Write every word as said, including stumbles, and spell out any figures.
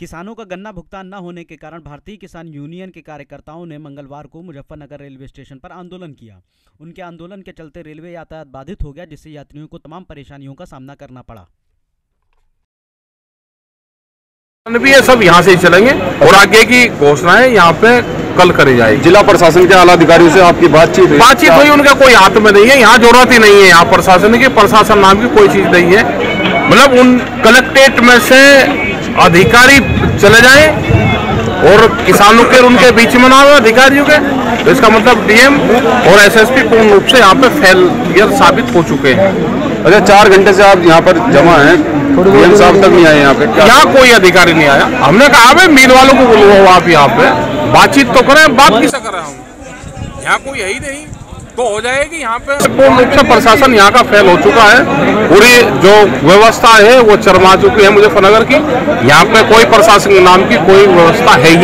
किसानों का गन्ना भुगतान न होने के कारण भारतीय किसान यूनियन के कार्यकर्ताओं ने मंगलवार को मुजफ्फरनगर रेलवे स्टेशन पर आंदोलन किया। उनके आंदोलन के चलते रेलवे यातायात बाधित हो गया, जिससे यात्रियों को तमाम परेशानियों का सामना करना पड़ा। भी है, सब यहाँ से ही चलेंगे और आगे की घोषणाएं यहाँ पे कल करी जाएगी। जिला प्रशासन के आला अधिकारियों से आपकी बातचीत बातचीत हुई, उनका कोई हाथ में नहीं है, यहाँ जरूरत ही नहीं है, यहाँ प्रशासन की प्रशासन नाम की कोई चीज नहीं है। मतलब उन कलेक्ट्रेट में से अधिकारी चले जाए और किसानों के उनके बीच में ना हो अधिकारियों के, तो इसका मतलब डीएम और एसएसपी पूर्ण रूप से यहाँ पे फेलियर साबित हो चुके हैं। अच्छा, चार घंटे से आप यहाँ पर जमा हैं, डीएम साहब तक नहीं आए यहाँ पे, क्या कोई अधिकारी नहीं आया? हमने कहा भाई मिल वालों को बोलो आप यहाँ पे बातचीत तो करें, बात किससे कर रहा हूँ, यहाँ कोई यही नहीं तो हो जाएगी। यहाँ पे पूर्ण रूप से प्रशासन यहाँ का फेल हो चुका है, पूरी जो व्यवस्था है वो चरमा चुकी है मुजफ्फरनगर की, यहाँ पे कोई प्रशासन के नाम की कोई व्यवस्था है ही नहीं।